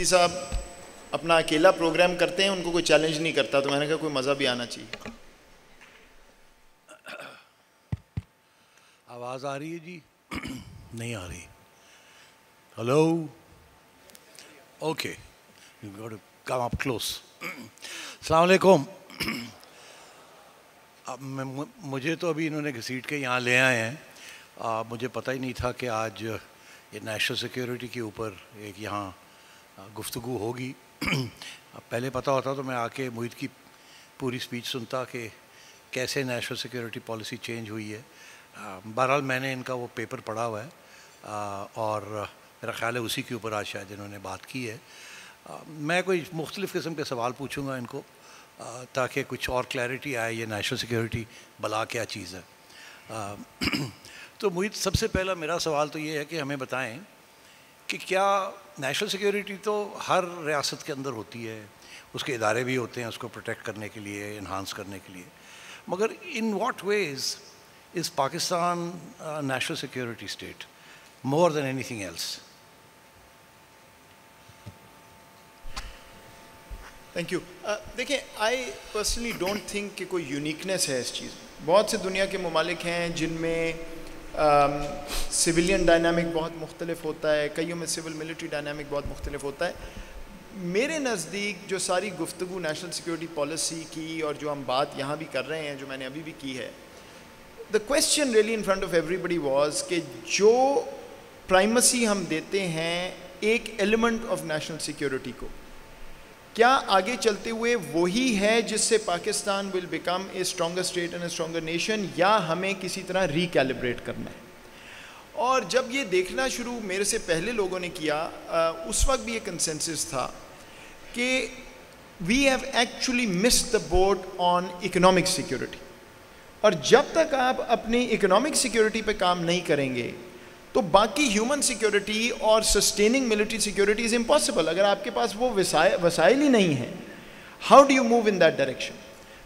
जी साहब अपना अकेला प्रोग्राम करते हैं, उनको कोई चैलेंज नहीं करता, तो मैंने कहा कोई मज़ा भी आना चाहिए। आवाज़ आ रही है जी? नहीं आ रही। Hello, okay, you got to come up close. अस्सलाम वालेकुम। अब मुझे तो अभी इन्होंने घसीट के यहाँ ले आए हैं। मुझे पता ही नहीं था कि आज ये नेशनल सिक्योरिटी के ऊपर एक यहाँ गुफ्तगू होगी। अब पहले पता होता तो मैं आके मोहित की पूरी स्पीच सुनता कि कैसे नेशनल सिक्योरिटी पॉलिसी चेंज हुई है। बहरहाल मैंने इनका वो पेपर पढ़ा हुआ है और मेरा ख़्याल है उसी के ऊपर आज शायद इन्होंने बात की है। मैं कोई मुख्तलिफ़ किस्म के सवाल पूछूंगा इनको ताकि कुछ और क्लैरिटी आए ये नेशनल सिक्योरिटी भला क्या चीज़ है। तो मुझे सबसे पहला मेरा सवाल तो ये है कि हमें बताएं कि क्या नेशनल सिक्योरिटी तो हर रियासत के अंदर होती है, उसके इदारे भी होते हैं उसको प्रोटेक्ट करने के लिए, इन्हांस करने के लिए, मगर in what ways is Pakistan a national security state more than anything else? Thank you. देखिए, I personally don't think कि कोई uniqueness है इस चीज़ में। बहुत से दुनिया के ममालिक हैं जिनमें civilian dynamic बहुत मुख्तलिफ होता है, कईयों में civil military dynamic बहुत मुख्तलिफ होता है। मेरे नज़दीक जो सारी गुफ्तगू नेशनल सिक्योरिटी पॉलिसी की और जो हम बात यहाँ भी कर रहे हैं, जो मैंने अभी भी की है, the question really in front of everybody was कि जो primacy हम देते हैं एक element of national security को, क्या आगे चलते हुए वही है जिससे Pakistan will become a stronger state and a stronger nation, या हमें किसी तरह recalibrate करना है। और जब ये देखना शुरू मेरे से पहले लोगों ने किया, उस वक्त भी ये consensus था कि we have actually missed the boat on economic security। और जब तक आप अपनी इकोनॉमिक सिक्योरिटी पे काम नहीं करेंगे तो बाकी ह्यूमन सिक्योरिटी और sustaining military security is impossible. अगर आपके पास वो वसाइल ही नहीं है, how do you move in that direction.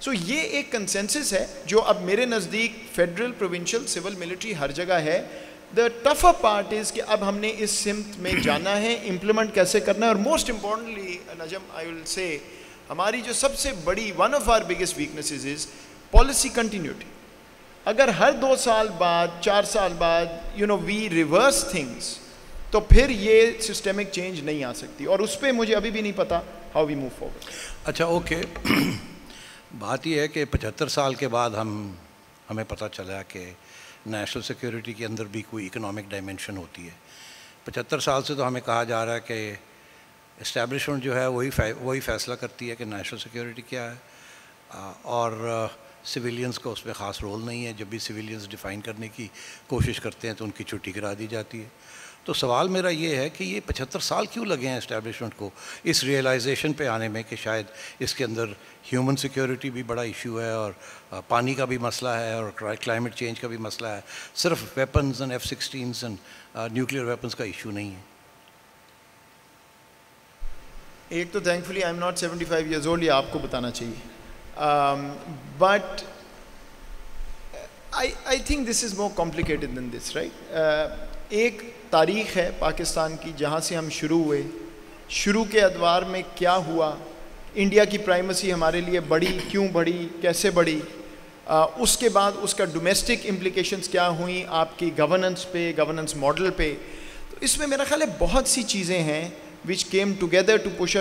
So ये एक कंसेंसस है जो अब मेरे नज़दीक फेडरल, प्रोविंशियल, सिविल, मिलिट्री हर जगह है। द टफर पार्ट इज़ कि अब हमने इस सिम्त में जाना है, इम्प्लीमेंट कैसे करना है। और most importantly Najam, I will say, हमारी जो सबसे बड़ी one of our biggest weaknesses is policy continuity. अगर हर 2 साल बाद, 4 साल बाद, you know, we reverse things, तो फिर ये सिस्टमिक चेंज नहीं आ सकती। और उस पर मुझे अभी भी नहीं पता हाउ वी मूव फॉरवर्ड। अच्छा, ओके। बात यह है कि 75 साल के बाद हमें पता चला कि नेशनल सिक्योरिटी के अंदर भी कोई इकोनॉमिक डायमेंशन होती है। 75 साल से तो हमें कहा जा रहा है कि इस्टेब्लिशमेंट जो है वही फैसला करती है कि नेशनल सिक्योरिटी क्या है, और सिविलियंस का उसमें ख़ास रोल नहीं है। जब भी सिविलियंस डिफ़ाइन करने की कोशिश करते हैं तो उनकी छुट्टी करा दी जाती है। तो सवाल मेरा ये है कि ये 75 साल क्यों लगे हैं इस्टेब्लिशमेंट को इस रियलाइजेशन पे आने में कि शायद इसके अंदर ह्यूमन सिक्योरिटी भी बड़ा इशू है और पानी का भी मसला है और क्लाइमेट चेंज का भी मसला है, सिर्फ weapons and F-16 and nuclear weapons का इशू नहीं है। एक तो thankfully I am not 75 years old, ये आपको बताना चाहिए। But I think this is more complicated than this, right? एक तारीख़ है पाकिस्तान की जहाँ से हम शुरू हुए, शुरू के अदवार में क्या हुआ, इंडिया की प्राइमेसी हमारे लिए बढ़ी क्यों, बढ़ी कैसे बढ़ी, उसके बाद उसका डोमेस्टिक इम्प्लिकेशंस क्या हुई आपकी गवर्नेंस पे, गवर्नेंस मॉडल पे। तो इसमें मेरा ख़्याल है बहुत सी चीज़ें हैं which came together to push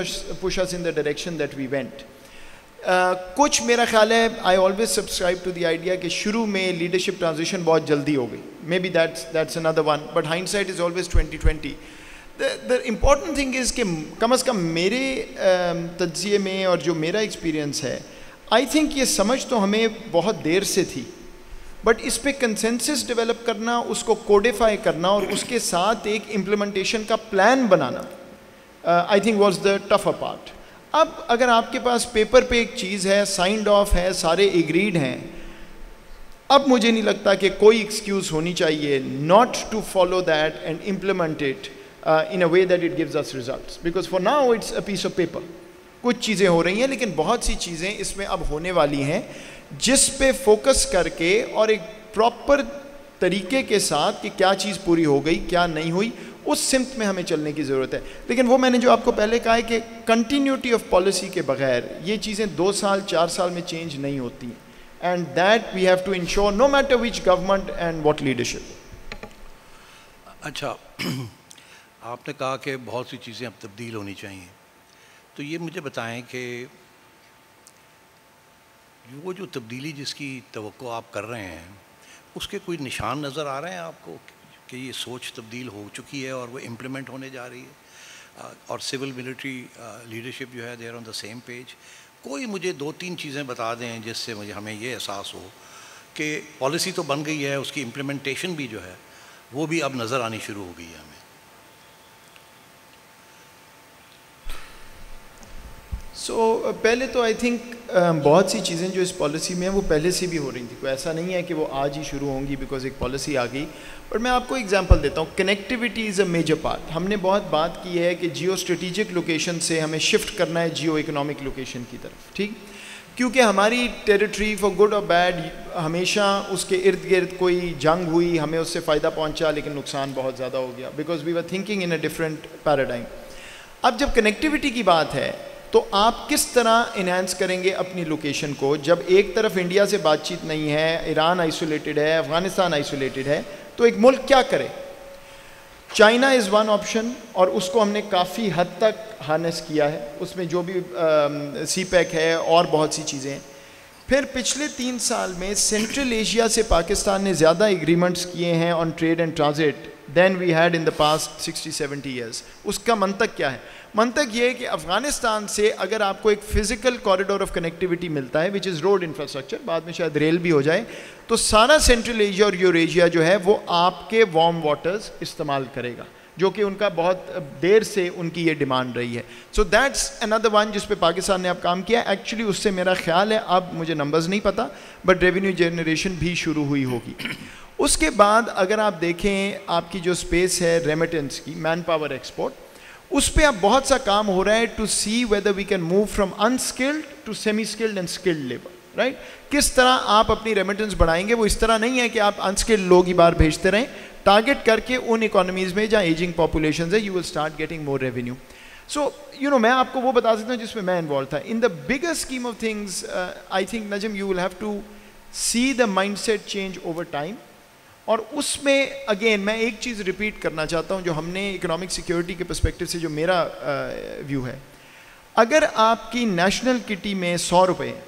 us in the direction that we went. कुछ मेरा ख्याल है, I always subscribe to the idea कि शुरू में लीडरशिप ट्रांजिशन बहुत जल्दी हो गई। Maybe that's another one, but hindsight is always 2020। The important thing is कि कम अज़ कम मेरे तज्जिए में और जो मेरा एक्सपीरियंस है, आई थिंक ये समझ तो हमें बहुत देर से थी, बट इस पर कंसेंसस डेवलप करना, उसको कोडिफाई करना और उसके साथ एक इम्प्लीमेंटेशन का प्लान बनाना, I think was the tougher part. अब अगर आपके पास पेपर पे एक चीज़ है, साइंड ऑफ है, सारे एग्रीड हैं, अब मुझे नहीं लगता कि कोई एक्सक्यूज़ होनी चाहिए not to follow that and implement it in a way that it gives us results, because for now it's a piece of paper. कुछ चीज़ें हो रही हैं, लेकिन बहुत सी चीज़ें इसमें अब होने वाली हैं जिस पे फोकस करके और एक प्रॉपर तरीके के साथ कि क्या चीज़ पूरी हो गई, क्या नहीं हुई, उस सिम्त में हमें चलने की ज़रूरत है। लेकिन वो मैंने जो आपको पहले कहा है कि कंटिन्यूटी ऑफ पॉलिसी के बगैर ये चीज़ें 2 साल 4 साल में चेंज नहीं होती, and that we have to ensure no matter which government and what leadership. अच्छा, आपने कहा कि बहुत सी चीज़ें अब तब्दील होनी चाहिए, तो ये मुझे बताएं कि वो जो तब्दीली जिसकी तवक्को आप कर रहे हैं उसके कोई निशान नज़र आ रहे हैं आपको कि ये सोच तब्दील हो चुकी है और वो इम्प्लीमेंट होने जा रही है, और सिविल मिलिट्री लीडरशिप जो है there on the same page? कोई मुझे 2-3 चीज़ें बता दें जिससे मुझे हमें ये एहसास हो कि पॉलिसी तो बन गई है, उसकी इम्प्लीमेंटेशन भी जो है वो भी अब नज़र आनी शुरू हो गई है हमें। पहले तो आई थिंक बहुत सी चीज़ें जो इस पॉलिसी में हैं वो पहले से भी हो रही थी, कोई ऐसा नहीं है कि वो आज ही शुरू होंगी बिकॉज एक पॉलिसी आ गई। बट मैं आपको एग्जांपल देता हूँ, connectivity is a major part. हमने बहुत बात की है कि जियो स्ट्रेटिजिक लोकेशन से हमें शिफ्ट करना है जियो इकोनॉमिक लोकेशन की तरफ, ठीक, क्योंकि हमारी टेरिटरी फॉर गुड और बैड हमेशा उसके इर्द गिर्द कोई जंग हुई, हमें उससे फ़ायदा पहुँचा लेकिन नुकसान बहुत ज़्यादा हो गया because we were thinking in a different paradigm. अब जब कनेक्टिविटी की बात है तो आप किस तरह इन्हेंस करेंगे अपनी लोकेशन को, जब एक तरफ इंडिया से बातचीत नहीं है, ईरान आइसोलेटेड है, अफ़गानिस्तान आइसोलेटेड है, तो एक मुल्क क्या करे? चाइना इज़ वन ऑप्शन, और उसको हमने काफ़ी हद तक हार्नेस किया है, उसमें जो भी CPEC है और बहुत सी चीज़ें हैं। फिर पिछले 3 साल में सेंट्रल एशिया से पाकिस्तान ने ज़्यादा एग्रीमेंट्स किए हैं on trade and transit then we had in the past 60-70 years. उसका मंतक क्या है? मंतक ये है कि अफ़गानिस्तान से अगर आपको एक फ़िज़िकल कॉरिडोर ऑफ कनेक्टिविटी मिलता है विच इज़ रोड इंफ्रास्ट्रक्चर, बाद में शायद रेल भी हो जाए, तो सारा सेंट्रल एशिया और यूरेशिया जो है वो आपके वार्म वाटर्स इस्तेमाल करेगा, जो कि उनका बहुत देर से उनकी ये डिमांड रही है। सो दैट्स अनदर वन जिस पे पाकिस्तान ने अब काम किया। एक्चुअली उससे मेरा ख्याल है, अब मुझे नंबर्स नहीं पता, बट रेवेन्यू जनरेशन भी शुरू हुई होगी। उसके बाद अगर आप देखें आपकी जो स्पेस है रेमिटेंस की, मैन पावर एक्सपोर्ट, उस पर अब बहुत सा काम हो रहा है to see whether we can move from unskilled to semi skilled and skilled labour, right. किस तरह आप अपनी रेमिटेंस बढ़ाएंगे? वो इस तरह नहीं है कि आप अनस्किल्ड लोग ही बाहर भेजते रहें, टारगेट करके उन इकोनॉमीज़ में जहाँ एजिंग पॉपुलेशन है, you will start getting more revenue. So मैं आपको वो बता सकता हूँ जिसमें मैं इन्वॉल्व था। In the bigger scheme of things I think Najam you will have to see the mind set change over time, और उसमें अगेन मैं एक चीज़ रिपीट करना चाहता हूँ जो हमने इकोनॉमिक सिक्योरिटी के पर्सपेक्टिव से जो मेरा व्यू है। अगर आपकी नेशनल किटी में 100 रुपये है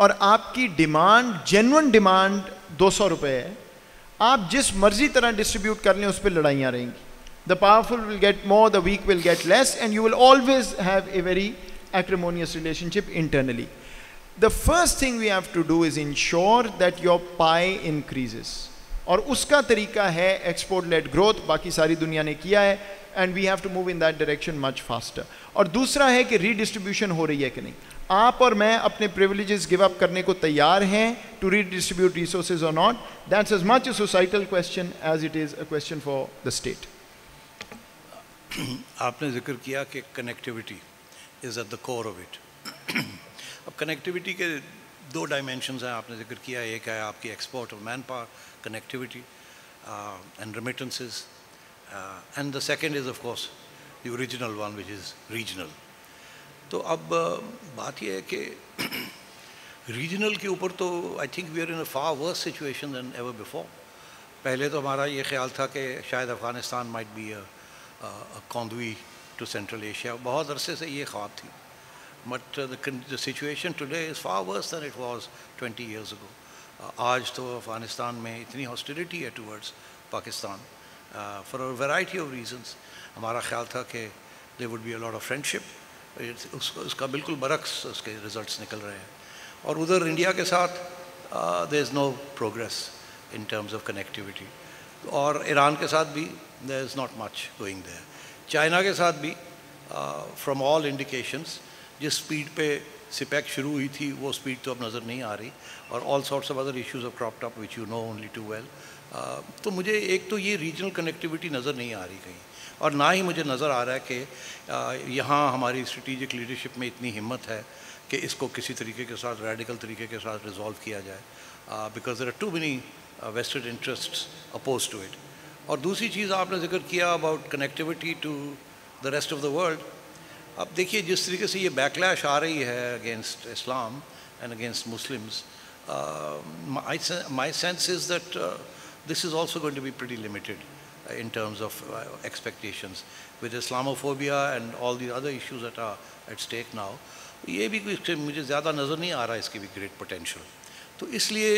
और आपकी डिमांड, जेन्युइन डिमांड 200 रुपये है, आप जिस मर्जी तरह डिस्ट्रीब्यूट कर लें उस पर लड़ाइयाँ रहेंगी। The powerful will get more, the weak will get less, and you will always have a very acrimonious relationship internally. The first thing we have to do is ensure that your pie increases, और उसका तरीका है export led growth, बाकी सारी दुनिया ने किया है, and we have to move in that direction much faster। और दूसरा है कि redistribution हो रही है कि नहीं। आप और मैं अपने privileges give up करने को तैयार हैं to redistribute resources or not, that's as much a societal question as it is a question for the state। आपने जिक्र किया कि connectivity is at the core of it। अब कनेक्टिविटी के 2 डायमेंशंस हैं, आपने जिक्र किया, एक है आपकी एक्सपोर्ट और man power connectivity and remittances, and the second is of course the original one which is regional. तो अब बात यह है कि रीजनल के ऊपर तो I think we are in a far worse situation than ever before. पहले तो हमारा ये ख्याल था कि शायद Afghanistan might be a conduit to central Asia, बहुत अरसे से ये ख्वाब थी, but the situation today is far worse than it was 20 years ago. Aaj to Afghanistan mein itni hostility hai towards Pakistan for a variety of reasons. Hamara khayal tha ki there would be a lot of friendship, uska bilkul baraks uske results nikal rahe hain, aur udhar India ke sath there is no progress in terms of connectivity, aur Iran ke sath bhi there is not much going there, China ke sath bhi from all indications जिस speed पे CPEC शुरू हुई थी वो speed तो अब नज़र नहीं आ रही, और all sorts of other issues of cropped up which you know only too well. तो मुझे एक तो ये रीजनल कनेक्टिविटी नज़र नहीं आ रही कहीं, और ना ही मुझे नज़र आ रहा है कि यहाँ हमारी स्ट्रेटिजिक लीडरशिप में इतनी हिम्मत है कि इसको किसी तरीके के साथ, रेडिकल तरीके के साथ रिजॉल्व किया जाए, because there are too many vested interests oppose to it. और दूसरी चीज़ आपने जिक्र किया about connectivity to the rest of the world. अब देखिए जिस तरीके से ये बैकलैश आ रही है against Islam and against Muslims, my sense is that this is also going to be pretty limited in terms of expectations with Islamophobia and all the other issues that are at stake now. ये भी कोई मुझे ज़्यादा नज़र नहीं आ रहा है इसकी भी great potential. तो इसलिए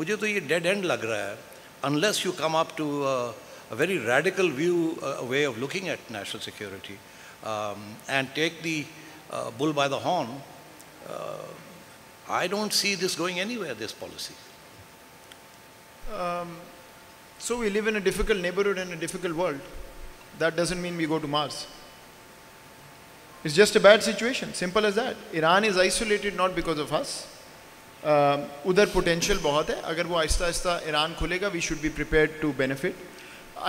मुझे तो ये dead end लग रहा है unless you come up to a very radical view, a way of looking at national security and take the bull by the horn. I don't see this going anywhere, this policy. So we live in a difficult neighborhood and a difficult world. That doesn't mean we go to Mars. It's just a bad situation, simple as that. Iran is isolated not because of us. Udhar potential bahut hai. Agar wo aista aista Iran khulega, we should be prepared to benefit.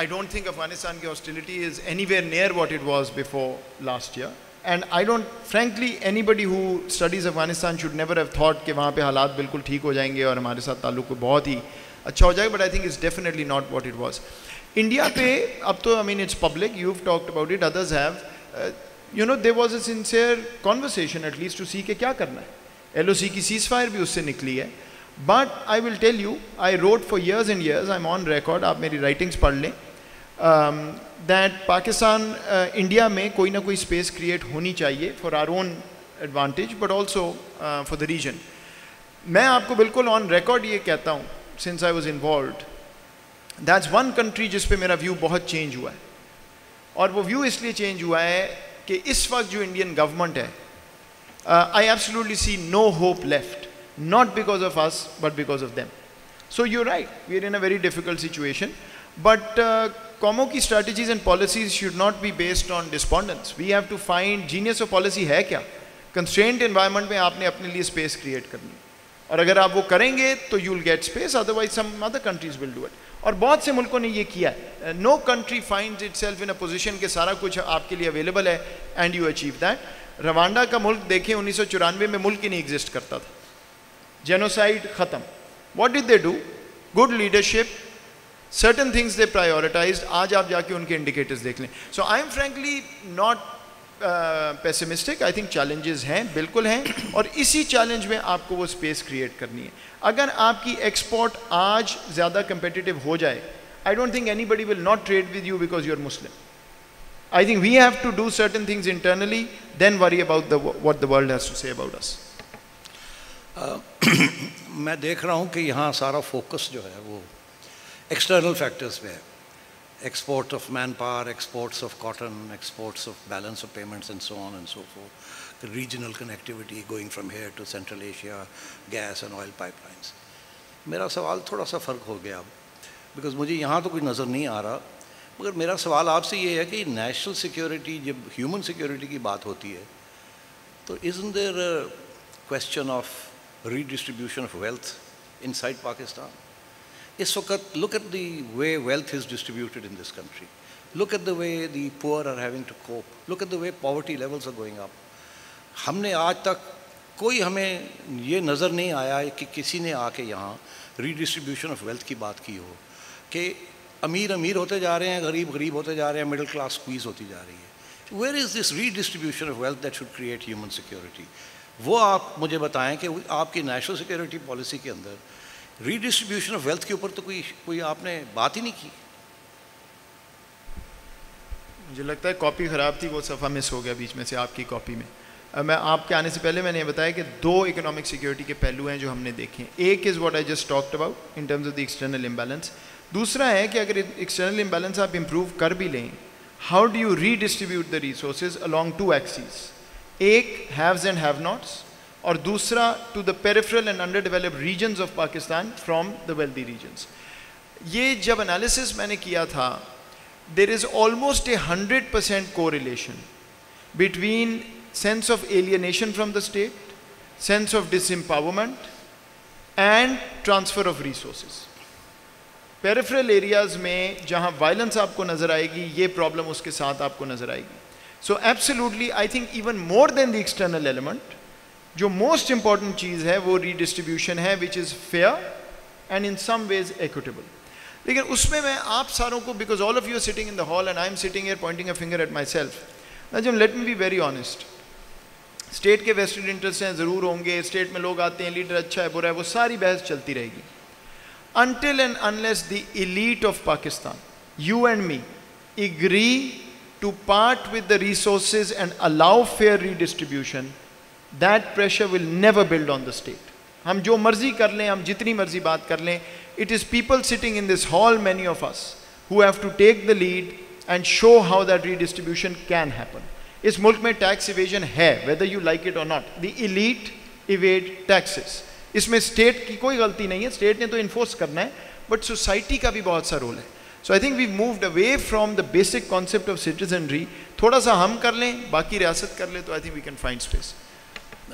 I don't think Afghanistan ki hostility is anywhere near what it was before last year. And I don't, frankly, anybody who studies Afghanistan should never have thought ke wahan pe halat bilkul theek ho jayenge aur hamare sath taluk bahut hi अच्छा हो जाएगा, but I think it's definitely not what it was. India पे अब तो I mean it's public, you have talked about it, others have, you know there was a sincere conversation at least to see के क्या करना है। LOC की cease fire भी उससे निकली है, but I will tell you, I wrote for years and years, I am on record, आप मेरी राइटिंग्स पढ़ लें, दैट पाकिस्तान इंडिया में कोई ना कोई स्पेस क्रिएट होनी चाहिए for our own advantage but also for the region. मैं आपको बिल्कुल ऑन रिकॉर्ड ये कहता हूँ, since I was involved, that's one country जिस पे मेरा व्यू बहुत चेंज हुआ है, और वो व्यू इसलिए चेंज हुआ है कि इस वक्त जो इंडियन गवर्नमेंट है, I absolutely see no hope left, not because of us but because of them. So you right, we are in a very difficult situation, but कॉमों की strategies and policies should not be based on despondence. We have to find genius of policy है क्या। Constraint environment में आपने अपने लिए space create करनी है, और अगर आप वो करेंगे तो you will get space, otherwise some other countries will do it. और बहुत से मुल्कों ने ये किया है। No country finds itself in a position के सारा कुछ आपके लिए अवेलेबल है and you achieve that. Rwanda का मुल्क देखें, 1994 में मुल्क ही नहीं एग्जिस्ट करता था, जेनोसाइड खत्म। What did they do? Good leadership, certain things they prioritize. आज आप जाके उनके इंडिकेटर्स देख लें। So I am frankly not pessimistic, I think challenges हैं, बिल्कुल हैं, और इसी चैलेंज में आपको वो स्पेस क्रिएट करनी है। अगर आपकी एक्सपोर्ट आज ज़्यादा कंपेटिटिव हो जाए, I don't think anybody will not trade with you because you are Muslim. I think we have to do certain things internally, then worry about what the world has to say about us. मैं देख रहा हूँ कि यहाँ सारा focus जो है वो एक्सटर्नल फैक्टर्स में है, exports of manpower, exports of cotton, exports of balance of payments and so on and so forth, the regional connectivity going from here to Central Asia, gas and oil pipelines. मेरा सवाल थोड़ा सा फ़र्क हो गया अब, because मुझे यहाँ तो कुछ नज़र नहीं आ रहा, मगर मेरा सवाल आपसे ये है कि नेशनल सिक्योरिटी, जब ह्यूमन सिक्योरिटी की बात होती है, तो isn't there a question of redistribution of wealth inside Pakistan? इस वक्त look at the way wealth is distributed in this country. Look at the way the poor are having to cope. Look at the way poverty levels are going up. हमने आज तक कोई हमें ये नज़र नहीं आया कि किसी ने आके यहाँ redistribution of wealth की बात की हो, कि अमीर अमीर होते जा रहे हैं, गरीब गरीब होते जा रहे हैं, middle class squeeze होती जा रही है। Where is this redistribution of wealth that should create human security? वो आप मुझे बताएं कि आपकी national security policy के अंदर रीडिस्ट्रीब्यूशन ऑफ वेल्थ के ऊपर तो कोई आपने बात ही नहीं की। मुझे लगता है कॉपी ख़राब थी, वो सफ़ा मिस हो गया बीच में से आपकी कॉपी में। मैं आपके आने से पहले मैंने बताया कि दो इकोनॉमिक सिक्योरिटी के पहलू हैं जो हमने देखे हैं। एक is what I just talked about in terms of the external imbalance. दूसरा है कि अगर एक्सटर्नल इम्बैलेंस आप इम्प्रूव कर भी लें, how do you redistribute the resources along two axis, एक हैव्स एंड हैव नॉट्स, और दूसरा to the peripheral and under developed regions of Pakistan from the wealthy regions. ये जब एनालिसिस मैंने किया था, there is almost 100% correlation between sense of alienation from the state, sense of disempowerment and transfer of resource. Peripheral areas में जहाँ violence आपको नज़र आएगी, ये प्रॉब्लम उसके साथ आपको नज़र आएगी। So absolutely I think even more than the external element, जो मोस्ट इम्पॉर्टेंट चीज़ है वो रीडिस्ट्रीब्यूशन है, which is fair and in some ways equitable. लेकिन उसमें मैं आप सारों को, because all of you are sitting in the hall and I am sitting here pointing a finger at myself, Najam let me be very honest, state के vested interest हैं, ज़रूर होंगे, स्टेट में लोग आते हैं, लीडर अच्छा है बुरा है, वो सारी बहस चलती रहेगी, until and unless the elite of Pakistan, you and me, agree to part with the resources and allow fair redistribution, that pressure will never build on the state. हम जो मर्जी कर लें, हम जितनी मर्जी बात कर लें, it is people sitting in this hall, many of us, who have to take the lead and show how that redistribution can happen. इस मुल्क में टैक्स इवेजन है, whether you like it or not. The elite evade taxes. इसमें state की कोई गलती नहीं है, स्टेट ने तो इन्फोर्स करना है, बट सोसाइटी का भी बहुत सा रोल है. So I think we moved away from the basic concept of citizenry. थोड़ा सा हम कर लें, बाकी रियासत कर ले, तो I think we can find space.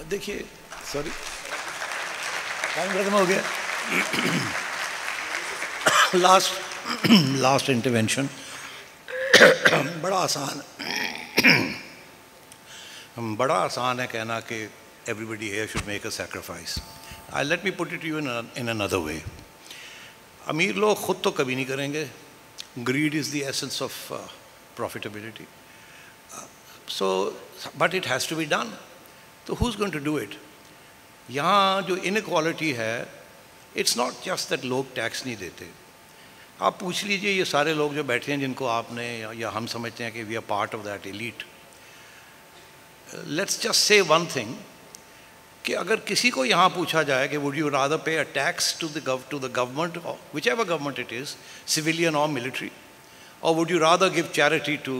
देखिए, सॉरी टाइम खत्म हो गया. लास्ट इंटरवेंशन बड़ा आसान है कहना कि everybody here should make a sacrifice. Let me put it to you in another way. अमीर लोग खुद तो कभी नहीं करेंगे. Greed is the essence of profitability. But it has to be done. So who's going to do it? यहाँ जो inequality है, it's not just that लोग tax नहीं देते. आप पूछ लीजिए ये सारे लोग जो बैठे हैं जिनको आपने या हम समझते हैं कि we are part of that elite. Let's just say one thing. कि अगर किसी को यहाँ पूछा जाए कि would you rather pay a tax to the government, or whichever government it is, civilian or military, or would you rather give charity to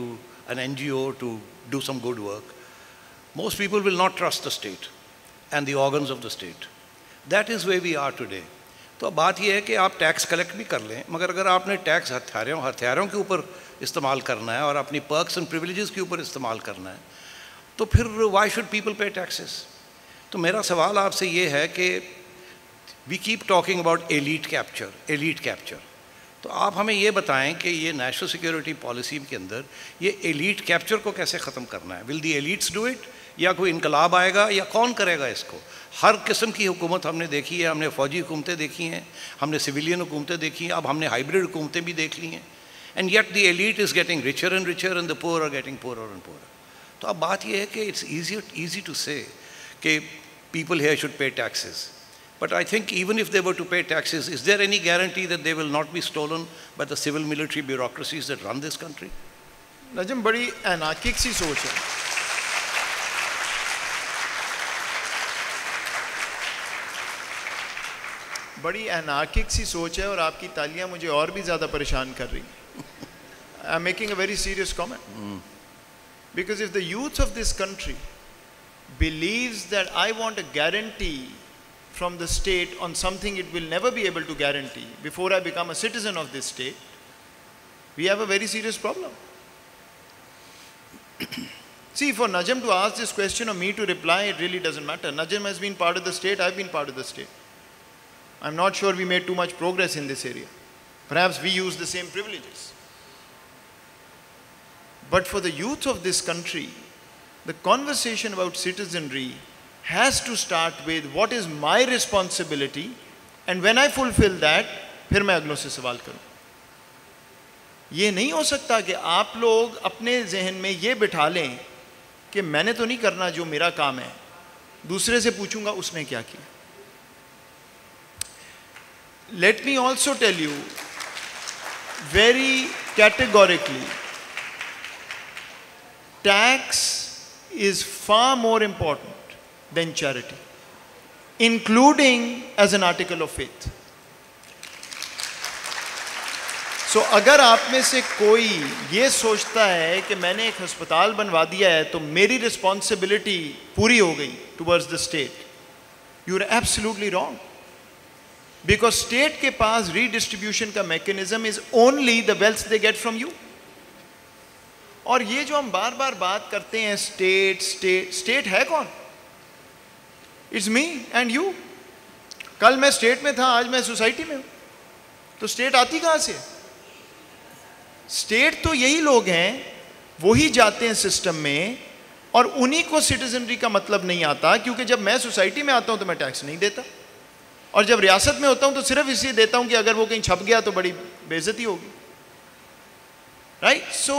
an NGO to do some good work, most people will not trust the state and the organs of the state. That is where we are today. तो बात ये है कि आप tax collect भी कर लें, मगर अगर आपने टैक्स हथियारों के ऊपर इस्तेमाल करना है और अपनी पर्क्स एंड प्रिविलेजेस के ऊपर इस्तेमाल करना है, तो फिर why should people pay taxes? तो मेरा सवाल आपसे ये है कि we keep talking about elite capture. तो आप हमें ये बताएं कि ये नेशनल सिक्योरिटी पॉलिसी के अंदर ये एलीट कैप्चर को कैसे ख़त्म करना है. Will the elites do it, या कोई इनकलाब आएगा, या कौन करेगा इसको? हर किस्म की हुकूमत हमने देखी है, हमने फ़ौजी हुकूमतें देखी हैं, हमने सिविलियन हुकूमतें देखी हैं, अब हमने हाइब्रिड हुकूमतें भी देख ली हैं. And yet the elite is getting richer and richer and the poor are getting poorer and poorer. तो अब बात यह है कि इट्स ईजी टू से कि people here should pay taxes. But I think even if they were to pay taxes, is there any guarantee that they will not be stolen by the civil military bureaucracies that run this country? Najam, badi anarchic si soch hai. Badi anarchic si soch hai aur aapki taaliyan mujhe aur bhi zyada pareshan kar rahi hai. I'm making a very serious comment. Because if the youth of this country believes that I want a guarantee from the state on something it will never be able to guarantee before I become a citizen of this state, we have a very serious problem. See, for Najam to ask this question or me to reply, it really doesn't matter. Najam has been part of the state, I've been part of the state. I'm not sure we made too much progress in this area. Perhaps we use the same privileges. But for the youth of this country, the conversation about citizenry has to start with what is my responsibility, and when I fulfill that, फिर मैं अगलों से सवाल करूँ. ये नहीं हो सकता कि आप लोग अपने जहन में ये बिठा लें कि मैंने तो नहीं करना जो मेरा काम है, दूसरे से पूछूंगा उसने क्या किया. Let me also tell you very categorically, tax is far more important than charity, including as an article of faith. So अगर आप में से कोई ये सोचता है कि मैंने एक अस्पताल बनवा दिया है तो मेरी रिस्पॉन्सिबिलिटी पूरी हो गई towards the state, you are absolutely wrong. Because state के पास redistribution का mechanism is only the wealth they get from you. और ये जो हम बार बार बात करते हैं स्टेट स्टेट स्टेट है कौन? It's me and you. कल मैं स्टेट में था, आज मैं सोसाइटी में हूं, तो स्टेट आती कहां से? स्टेट तो यही लोग हैं, वही जाते हैं सिस्टम में, और उन्हीं को सिटीजनरी का मतलब नहीं आता, क्योंकि जब मैं सोसाइटी में आता हूं तो मैं टैक्स नहीं देता, और जब रियासत में होता हूं तो सिर्फ इसलिए देता हूं कि अगर वो कहीं छप गया तो बड़ी बेइज्जती होगी, right? So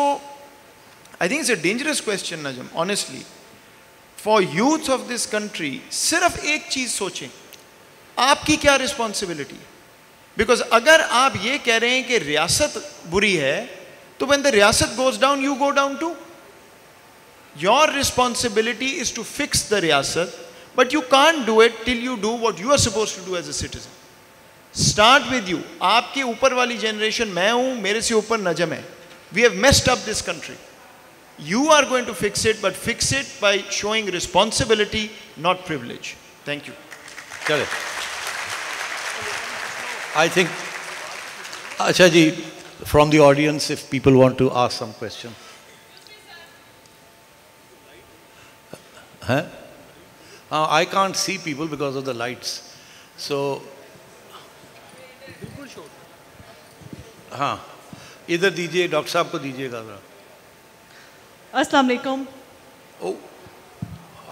I think it's a dangerous question Najam, honestly for youth of this country. सिर्फ एक चीज सोचें, आपकी क्या रिस्पॉन्सिबिलिटी है? बिकॉज अगर आप ये कह रहे हैं कि रियासत बुरी है, तो व्हेन द रियासत goes down you go down too. Your responsibility is to fix the riyasat, but you can't do it till you do what you are supposed to do as a citizen. Start with you. आपके ऊपर वाली generation मैं हूँ, मेरे से ऊपर नजम है. We have messed up this country. You are going to fix it, but fix it by showing responsibility, not privilege. Thank you. चले. I think. अच्छा जी, from the audience, if people want to ask some question. Huh? I can't see people because of the lights. So, हाँ, इधर दीजिए, doctor साहब को दीजिएगा जरा। अस्सलाम वालेकुम। Oh,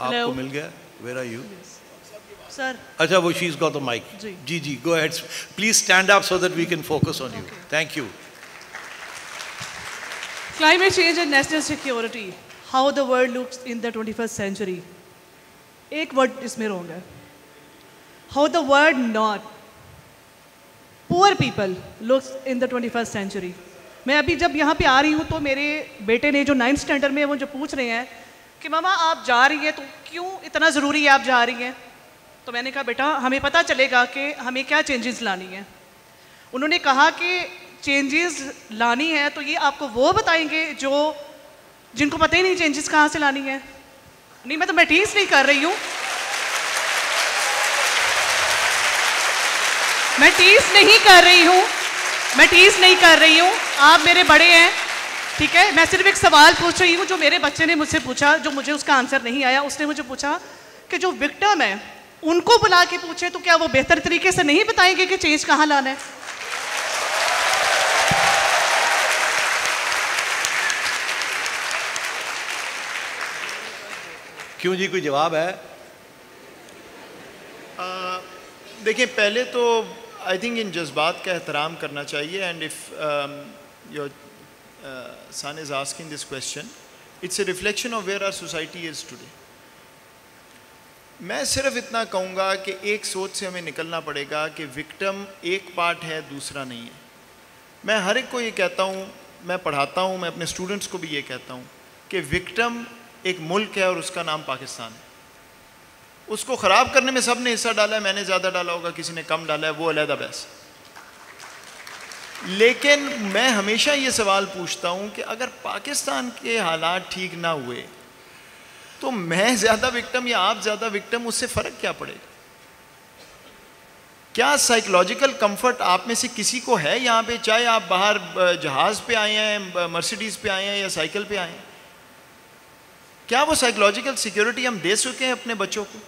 आपको मिल गया? Where are you? Sir. अच्छा, वो she's got the mic. जी जी, go ahead. Please stand up so that we can focus on you. Thank you. Climate change and national security. How the world looks in the 21st century. एक word इसमें wrong है. How the world not poor people looks in the 21st century. मैं अभी जब यहाँ पे आ रही हूँ तो मेरे बेटे ने जो 9th standard में वो जो पूछ रहे हैं कि मामा आप जा रही हैं तो क्यों इतना ज़रूरी है आप जा रही हैं, तो मैंने कहा बेटा हमें पता चलेगा कि हमें क्या चेंजेस लानी है। उन्होंने कहा कि चेंजेस लानी है तो ये आपको वो बताएंगे जो जिनको पता ही नहीं चेंजेस कहाँ से लानी है। नहीं, मैं तो टीज नहीं कर रही हूँ, मैं टीज नहीं कर रही हूँ, मैं टीज नहीं कर रही हूँ। आप मेरे बड़े हैं, ठीक है, मैं सिर्फ एक सवाल पूछ रही हूँ जो मेरे बच्चे ने मुझसे पूछा, जो मुझे उसका आंसर नहीं आया। उसने मुझे पूछा कि जो विक्टिम है उनको बुला के पूछे तो क्या वो बेहतर तरीके से नहीं बताएंगे कि चेंज कहाँ लाना है? क्यों जी, कोई जवाब है? देखिए, पहले तो आई थिंक इन जज्बात का एहतराम करना चाहिए। And if your son is asking this question, it's a reflection of where our society is today. मैं सिर्फ इतना कहूँगा कि एक सोच से हमें निकलना पड़ेगा कि विक्टिम एक पार्ट है, दूसरा नहीं है। मैं हर एक को ये कहता हूँ, मैं पढ़ाता हूँ, मैं अपने स्टूडेंट्स को भी ये कहता हूँ कि विक्टिम एक मुल्क है और उसका नाम पाकिस्तान है। उसको ख़राब करने में सब ने हिस्सा डाला है, मैंने ज़्यादा डाला होगा, किसी ने कम डाला है, वो अलहदा बहस। लेकिन मैं हमेशा ये सवाल पूछता हूँ कि अगर पाकिस्तान के हालात ठीक ना हुए तो मैं ज़्यादा विक्टिम या आप ज़्यादा विक्टिम, उससे फ़र्क क्या पड़ेगा? क्या साइकोलॉजिकल कंफर्ट आप में से किसी को है यहाँ पे, चाहे आप बाहर जहाज़ पे आए हैं, मर्सिडीज़ पे आए हैं या साइकिल पे आए हैं? क्या वो साइकोलॉजिकल सिक्योरिटी हम दे चुके हैं अपने बच्चों को?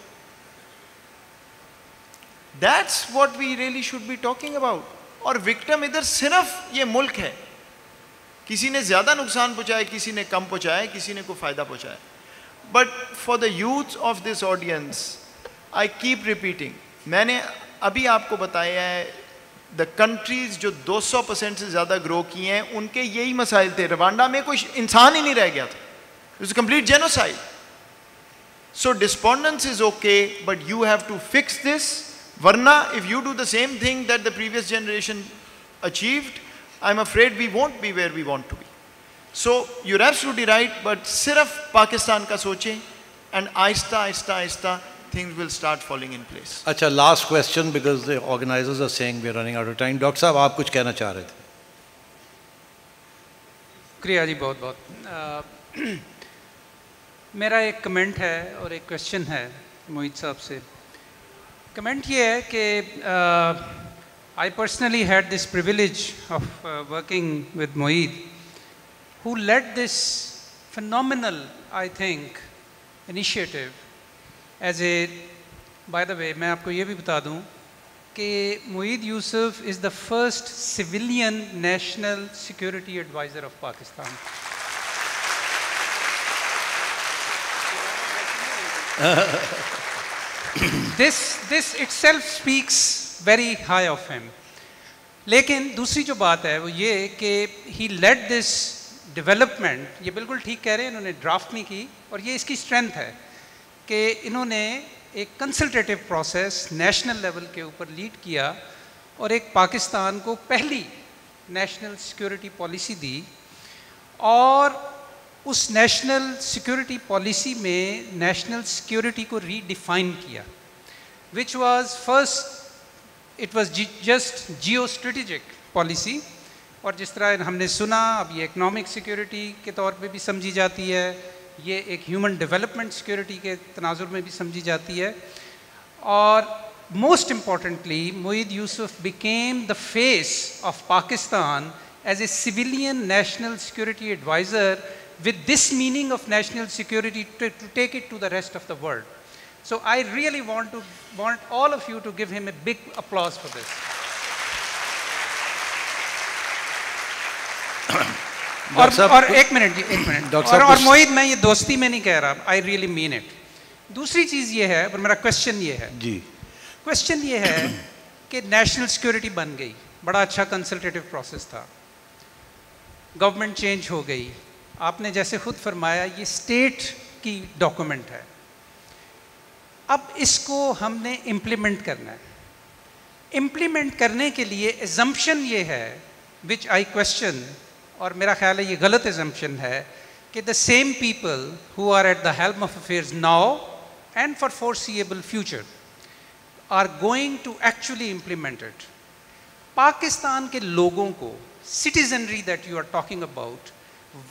That's what we really should be talking about. और विक्टिम इधर सिर्फ ये मुल्क है, किसी ने ज़्यादा नुकसान पहुँचाया, किसी ने कम पहुँचाया, किसी ने कोई फ़ायदा पहुँचाया। But for the youth of this audience I keep repeating, मैंने अभी आपको बताया है द कंट्रीज़ जो 200% से ज़्यादा ग्रो की हैं उनके यही मसाइल थे। रवांडा में कोई इंसान ही नहीं रह गया था, it's a complete genocide. So despondence is okay, but you have to fix this. Varna, if you do the same thing that the previous generation achieved, I'm afraid we won't be where we want to be. So you're absolutely right, but sirf Pakistan ka soche, and aista, things will start falling in place. अच्छा, last question because the organizers are saying we're running out of time. Doctor साहब, आप कुछ कहना चाह रहे थे? शुक्रिया जी, बहुत बहुत। मेरा एक कमेंट है और एक क्वेश्चन है मोहित साहब से। कमेंट ये है कि I personally had this privilege of working with Mohit who led this phenomenal I think initiative as a, by the way मैं आपको ये भी बता दूं कि Mohit Yusuf is the first civilian national security adviser of Pakistan. This itself speaks very high of him. लेकिन दूसरी जो बात है वो ये कि ही लेड दिस डेवलपमेंट, ये बिल्कुल ठीक कह रहे हैं, इन्होंने ड्राफ्ट नहीं की और ये इसकी स्ट्रेंथ है कि इन्होंने एक कंसल्टेटिव प्रोसेस नेशनल लेवल के ऊपर लीड किया और एक पाकिस्तान को पहली नेशनल सिक्योरिटी पॉलिसी दी और उस नेशनल सिक्योरिटी पॉलिसी में नेशनल सिक्योरिटी को रीडिफाइन किया, which was first it was just geo strategic policy. और जिस तरह हमने सुना अब ये इकनॉमिक सिक्योरिटी के तौर पे भी समझी जाती है, ये एक ह्यूमन डेवलपमेंट सिक्योरिटी के तनाजुर में भी समझी जाती है। और most importantly Moeed Yusuf became the face of Pakistan as a civilian national security adviser with this meaning of national security to take it to the rest of the world. So I really want all of you to give him a big applause for this. और एक minute जी, एक minute. और मोहित, मैं ये दोस्ती में नहीं कह रहा, I really mean it. दूसरी चीज़ ये है, पर मेरा क्वेश्चन ये है जी, क्वेश्चन ये है कि नेशनल सिक्योरिटी बन गई, बड़ा अच्छा कंसल्टेटिव प्रोसेस था, गवर्नमेंट चेंज हो गई, आपने जैसे खुद फरमाया ये स्टेट की डॉक्यूमेंट है, अब इसको हमने इम्प्लीमेंट करना है। इम्प्लीमेंट करने के लिए एजम्पशन ये है, विच आई क्वेश्चन, और मेरा ख्याल है ये गलत एजम्पशन है, कि the same people who are at the helm of affairs now and for foreseeable future are going to actually implement it. Pakistan के लोगों को, citizenry that you are talking about,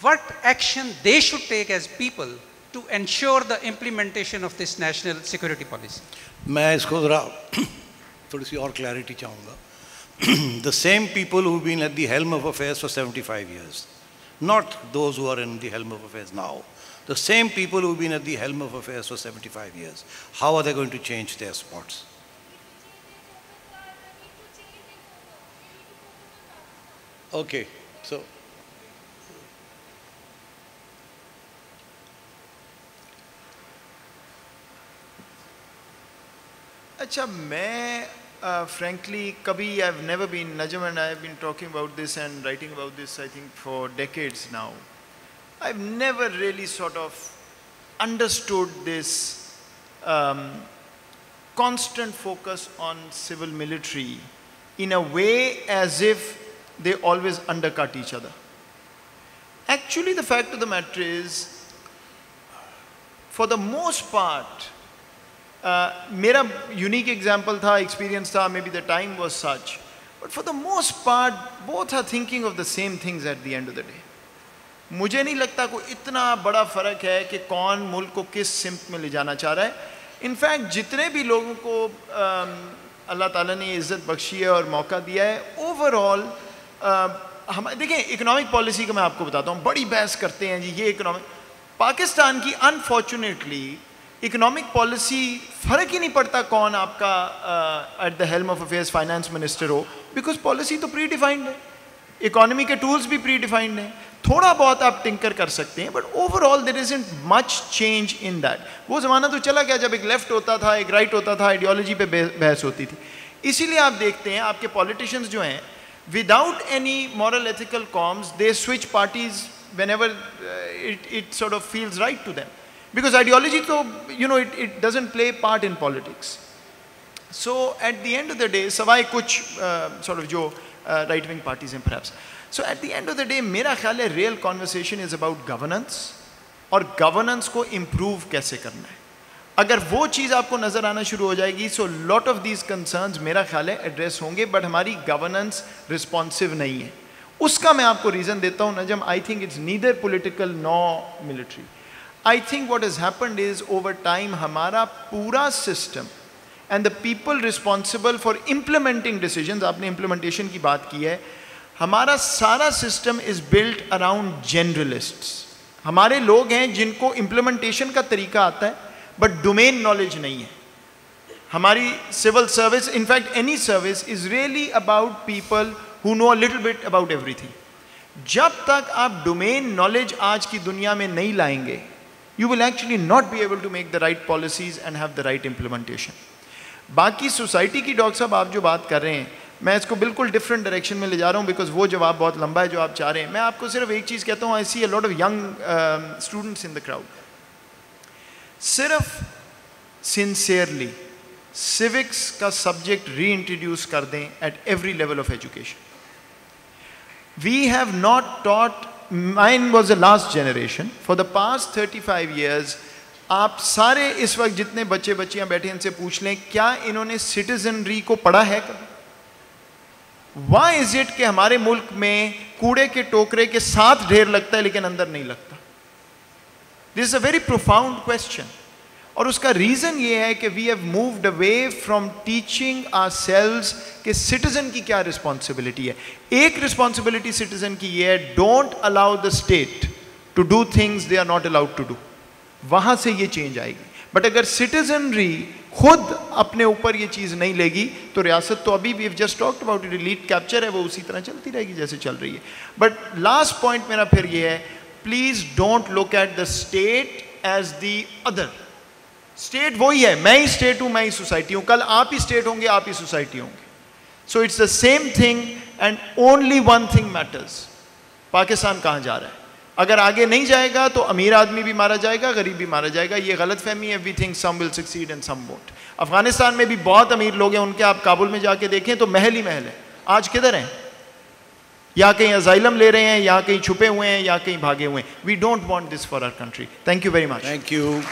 what action they should take as people to ensure the implementation of this national security policy? मैं इसको ज़रा थोड़ी सी और clarity चाहूँगा। The same people who've been at the helm of affairs for 75 years, not those who are in the helm of affairs now. The same people who've been at the helm of affairs for 75 years. How are they going to change their spots? Okay, so. अच्छा, मैं frankly कभी I've never been, Najam and I have been talking about this and writing about this I think for decades now. I've never really sort of understood this constant focus on civil military in a way as if they always undercut each other. Actually the fact of the matter is for the most part मेरा unique example था, experience था, maybe the time was such, but for the most part both are thinking of the same things at the end of the day. मुझे नहीं लगता कोई इतना बड़ा फ़र्क है कि कौन मुल्क को किस सिम्त में ले जाना चाह रहा है। इनफैक्ट जितने भी लोगों को अल्लाह ताला ने इज़्ज़त बख्शी है और मौका दिया है, ओवरऑल हम देखें। इकनॉमिक पॉलिसी का मैं आपको बताता हूँ, बड़ी बहस करते हैं जी ये इकनॉमिक, पाकिस्तान की अनफॉर्चुनेटली इकोनॉमिक पॉलिसी फ़र्क ही नहीं पड़ता कौन आपका at the helm of affairs finance minister हो, बिकॉज पॉलिसी तो प्री डिफाइंड है, इकोनॉमी के टूल्स भी प्री डिफाइंड हैं, थोड़ा बहुत आप टिंकर कर सकते हैं, but overall there isn't much change in that. वो ज़माना तो चला गया जब एक लेफ्ट होता था, एक राइट होता था, आइडियोलॉजी पे बहस होती थी। इसीलिए आप देखते हैं आपके पॉलिटिशियंस जो हैं, without any moral ethical qualms they switch parties whenever it sort of feels right to them, because ideology so you know it doesn't play part in politics. So at the end of the day sawai kuch sort of jo right wing parties hain perhaps, so at the end of the day mera khayal hai real conversation is about governance aur governance ko improve kaise karna hai. Agar wo cheez aapko nazar aana shuru ho jayegi so lot of these concerns mera khayal hai address honge, but hamari governance responsive nahi hai. Uska main aapko reason deta hu Najam, I think it's neither political nor military. I think what has happened is over time हमारा पूरा system and the people responsible for implementing decisions, आपने implementation की बात की है, हमारा सारा system is built around generalists. हमारे लोग हैं जिनको implementation का तरीका आता है but domain knowledge नहीं है। हमारी civil service, in fact any service is really about people who know a little bit about everything. जब तक आप domain knowledge आज की दुनिया में नहीं लाएंगे you will actually not be able to make the right policies and have the right implementation. बाकी सोसाइटी की डॉक्टर साहब आप जो बात कर रहे हैं मैं इसको बिल्कुल डिफरेंट डायरेक्शन में ले जा रहा हूँ, बिकॉज वो जवाब बहुत लंबा है जो आप चाह रहे हैं। मैं आपको सिर्फ एक चीज़ कहता हूँ, I see a lot of young students in the crowd. सिर्फ सिंसियरली सिविक्स का सब्जेक्ट रीइंट्रोड्यूस कर दें at every level of education. We have not taught, mine was the last generation, for the past 35 years. आप सारे इस वक्त जितने बच्चे बच्चियाँ बैठे इनसे पूछ लें क्या इन्होंने सिटीजनरी को पढ़ा है कभी? Why is it कि हमारे मुल्क में कूड़े के टोकरे के साथ ढेर लगता है लेकिन अंदर नहीं लगता? This is a very profound question. और उसका रीज़न ये है कि we have moved away from teaching ourselves कि सिटीज़न की क्या रिस्पॉन्सिबिलिटी है। एक रिस्पॉन्सिबिलिटी सिटीज़न की ये है, don't allow the state to do things they are not allowed to do. वहाँ से ये चेंज आएगी। बट अगर सिटीजनरी खुद अपने ऊपर ये चीज़ नहीं लेगी तो रियासत तो अभी भी, just talked about it, elite capture है, वो उसी तरह चलती रहेगी जैसे चल रही है। बट लास्ट पॉइंट मेरा फिर ये है, please don't look at the state as the other. State वही है, मैं ही स्टेट हूँ, मैं ही सोसाइटी हूँ, कल आप ही स्टेट होंगे, आप ही सोसाइटी होंगे। So it's the same thing and only one thing matters, Pakistan कहाँ जा रहा है। अगर आगे नहीं जाएगा तो अमीर आदमी भी मारा जाएगा, गरीब भी मारा जाएगा। ये गलत फहमी है, we think some will succeed and some won't. Afghanistan में भी बहुत अमीर लोग हैं, उनके आप काबुल में जाके देखें तो महल ही महल है। आज किधर हैं? या कहीं अजाइलम ले रहे हैं, या कहीं छुपे हुए हैं, या कहीं भागे हुए हैं। We don't want this for our country. Thank you very much. Thank you.